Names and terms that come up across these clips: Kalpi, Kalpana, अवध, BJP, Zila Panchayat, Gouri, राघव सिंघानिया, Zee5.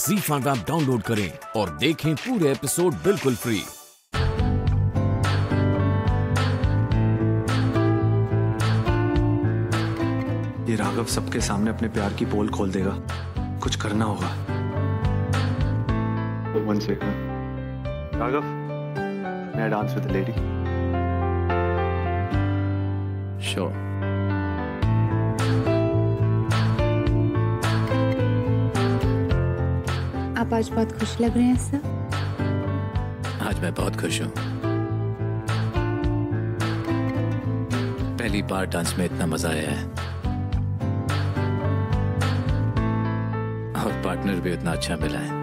जी फांडा app download करें और देखें पूरे एपिसोड बिल्कुल फ्री। ये राघव सबके सामने अपने प्यार की पोल खोल देगा। कुछ करना होगा। One second, राघव, मैं डांस विद लेडी। Sure. आप आज बहुत खुश लग रहे हैं सर। आज मैं बहुत खुश हूँ। पहली बार डांस में इतना मजा आया है और पार्टनर भी उतना अच्छा मिला है।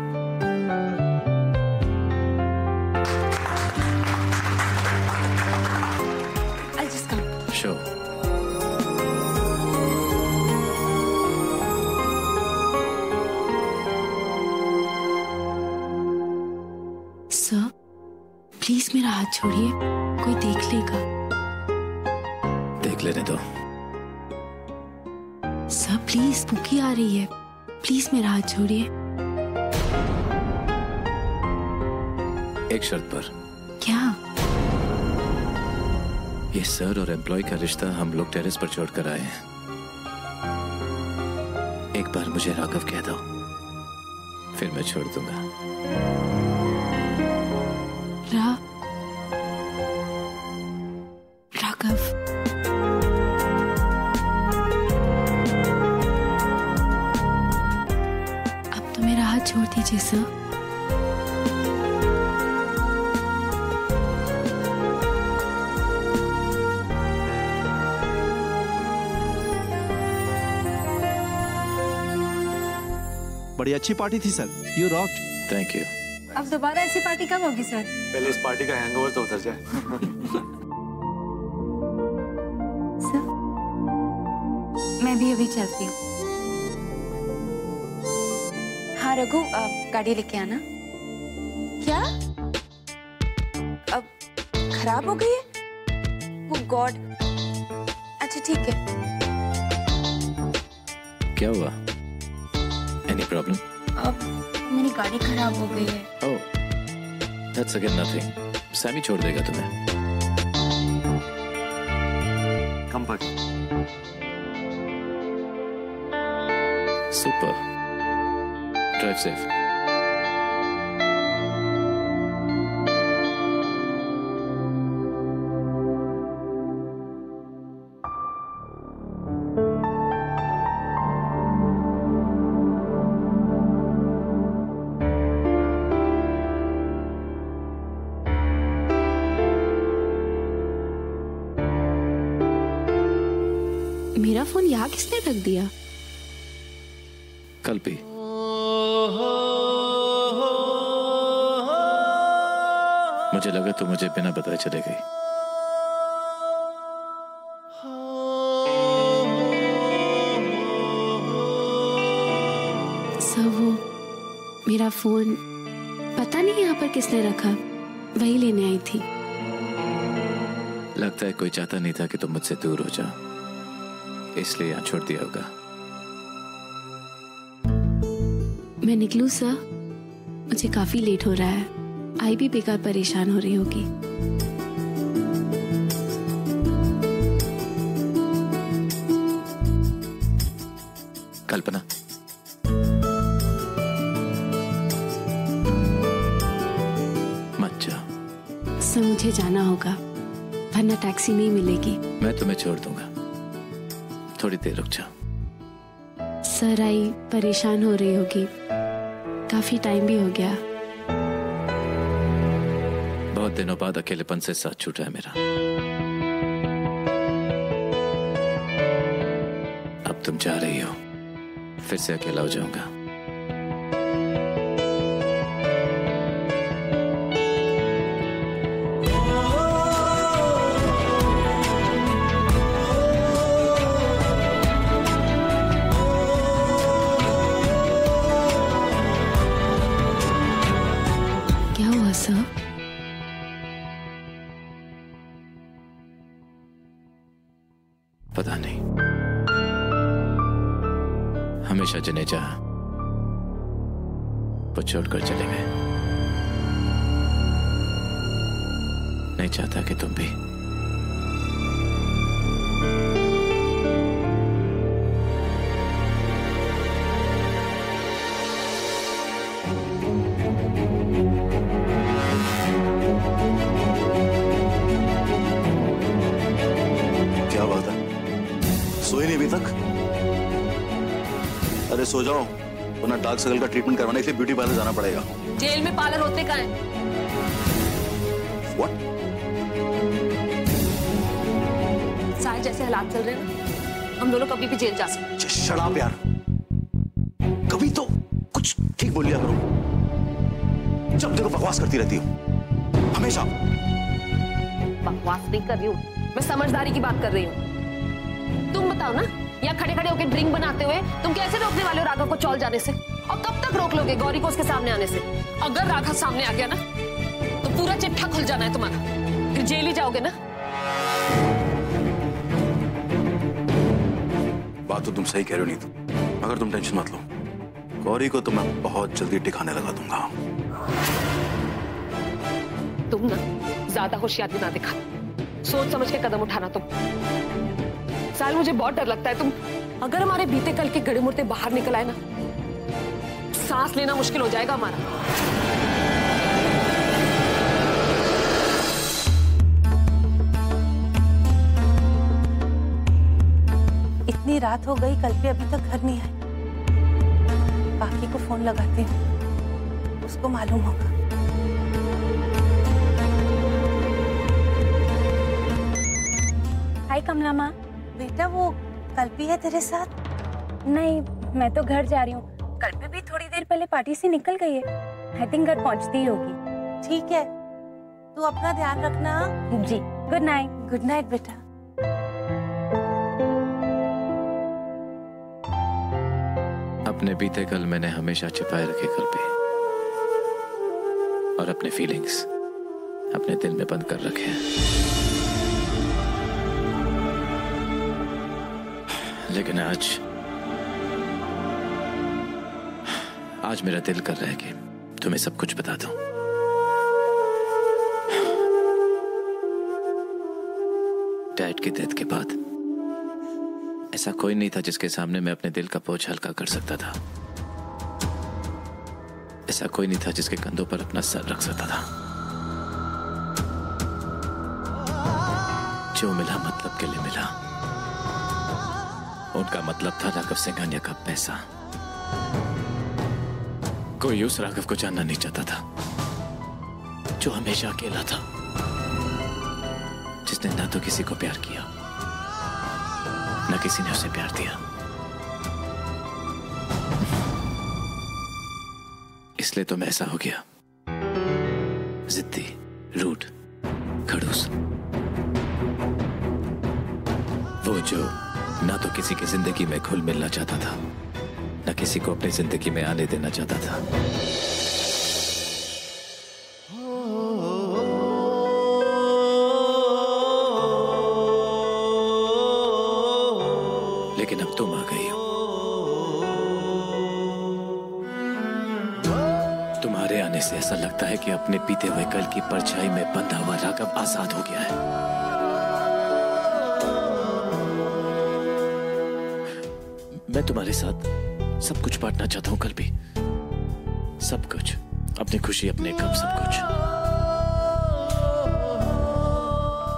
सर, प्लीज मेरा हाथ छोड़िए, कोई देख लेगा। देख लेने दो। सर प्लीज, भूखी आ रही है, प्लीज मेरा हाथ छोड़िए। एक शर्त पर। क्या? ये सर और एम्प्लॉय का रिश्ता हम लोग टेरेस पर छोड़कर आए हैं। एक बार मुझे राघव कह दो, फिर मैं छोड़ दूंगा। राघव, अब तो मेरा हाथ छोड़ दीजिए सर। बड़ी अच्छी पार्टी थी sir. You rocked. Thank you. अब दोबारा ऐसी पार्टी कब होगी सर? पहले इस पार्टी का हैंगओवर तो उतर जाए। सर, मैं भी अभी चलती हूँ। हाँ रघु, आप गाड़ी लेके आना। क्या? अब खराब हो गई है? वो गॉड। अच्छा ठीक है। क्या हुआ? Any problem? अब मेरी गाड़ी खराब हो गई है। Oh, that's again nothing. Sami छोड़ देगा तुम्हें। कंपक। सुपर। Drive safe. मेरा फोन यहाँ किसने रख दिया? कल्पी। मुझे लगा तो मुझे बिना बताए चले गई। सर वो मेरा फोन पता नहीं यहाँ पर किसने रखा, वही लेने आई थी। लगता है कोई चाहता नहीं था कि तुम मुझसे दूर हो जाओ, इसलिए यहाँ छोड़ दिया होगा। मैं निकलूं सर, मुझे काफी लेट हो रहा है। आई भी बेकार परेशान हो रही होगी। कल्पना, मत जाओ। सर मुझे जाना होगा, वरना टैक्सी नहीं मिलेगी। मैं तुम्हें छोड़ दूंगा, थोड़ी देर रुक जाओ। सर आई परेशान हो रही होगी, काफी टाइम भी हो गया। बहुत दिनों बाद अकेलेपन से साथ छूटा है मेरा। अब तुम जा रही हो, फिर से अकेला हो जाऊंगा। सर पता नहीं, हमेशा जिन्हें चाहा पर छोड़कर चले गए। नहीं चाहता कि तुम भी सो जाओ, वरना डार्क सर्कल का ट्रीटमेंट करवाने के लिए ब्यूटी पार्लर जाना पड़ेगा। जेल में पार्लर होते का है? What? सारे जैसे हालात चल रहे हैं, हम दोनों कभी भी जेल जा सकते। शट अप यार, कभी तो कुछ ठीक बोल लिया करो। जब देखो बकवास करती रहती हो हमेशा। बकवास नहीं कर रही हूँ मैं, समझदारी की बात कर रही हूँ। तुम बताओ ना, खड़े खड़े होकर ड्रिंक बनाते हुए तुम कैसे रोकने वाले हो राघव को चौल जाने से? और कब तक रोक लोगे गौरी को उसके सामने आने से? अगर राघव सामने आ गया ना तो पूरा चिट्ठा खुल जाना है तुम्हारा, फिर जेल ही जाओगे ना। बात तो तुम सही कह रहे हो नीतू, मगर तुम टेंशन मत लो, गौरी को तो मैं बहुत जल्दी ठिकाने लगा दूंगा। तुम ना ज्यादा होशियारी ना दिखा, सोच समझ के कदम उठाना। तुम साल, मुझे बहुत डर लगता है तुम। अगर हमारे बीते कल के गड़े मुर्दे बाहर निकल आए ना, सांस लेना मुश्किल हो जाएगा हमारा। इतनी रात हो गई, कल्पी अभी तक घर नहीं आई। बाकी को फोन लगाती हूँ, उसको मालूम होगा। हाय कमला माँ, बेटा वो कल्पी है तेरे साथ? नहीं, मैं तो घर जा रही हूँ। कल्पी भी थोड़ी देर पहले पार्टी से निकल गई है, आई थिंक घर पहुँचती ही होगी। ठीक है, तू अपना ध्यान रखना। जी, गुड नाइट। गुड नाइट बेटा। अपने बीते कल मैंने हमेशा छिपाए रखे कल्पी, और अपने फीलिंग्स अपने दिल में बंद कर रखे हैं। लेकिन आज मेरा दिल कर रहा है कि तुम्हें सब कुछ बता दूं। डैड की डेथ के बाद ऐसा कोई नहीं था जिसके सामने मैं अपने दिल का बोझ हल्का कर सकता था। ऐसा कोई नहीं था जिसके कंधों पर अपना सर रख सकता था। जो मिला मतलब के लिए मिला। उनका मतलब था राघव सिंघानिया का पैसा। कोई उस राघव को जानना नहीं चाहता था जो हमेशा अकेला था, जिसने ना तो किसी को प्यार किया ना किसी ने उसे प्यार दिया। इसलिए तो मैं ऐसा हो गया, जिद्दी, रूड, खड़ूस। वो जो ना तो किसी की जिंदगी में घुल मिलना चाहता था, ना किसी को अपनी जिंदगी में आने देना चाहता था। लेकिन अब तुम आ गई हो। तुम्हारे आने से ऐसा लगता है कि अपने बीते हुए कल की परछाई में बंधा हुआ राघव आजाद हो गया है। मैं तुम्हारे साथ सब कुछ बांटना चाहता हूँ कल्पी, सब कुछ, अपनी खुशी, अपने गम, सब कुछ।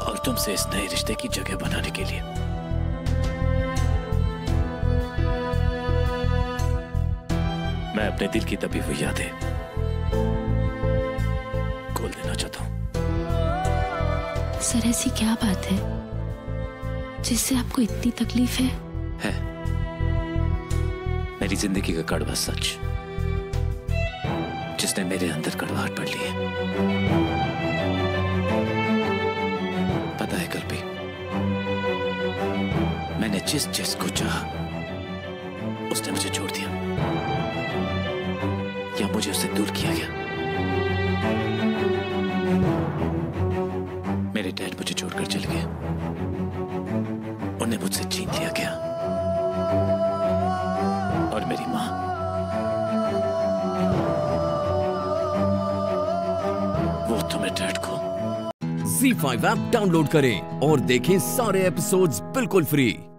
और तुमसे इस नए रिश्ते की जगह बनाने के लिए। मैं अपने दिल की दबी हुई यादें खोल देना चाहता हूँ। सर ऐसी क्या बात है जिससे आपको इतनी तकलीफ है? मेरी जिंदगी का कड़वा सच, जिसने मेरे अंदर कड़वाहट भर ली है। पता है कल्पी, मैंने जिस को चाहा उसने मुझे छोड़ दिया, या मुझे उससे दूर किया गया। मेरे डैड मुझे छोड़कर चले गए, उन्हें मुझसे छीन लिया गया। और मेरी मां दूर तुम्हें डैड को। Zee5 ऐप डाउनलोड करें और देखें सारे एपिसोड्स बिल्कुल फ्री।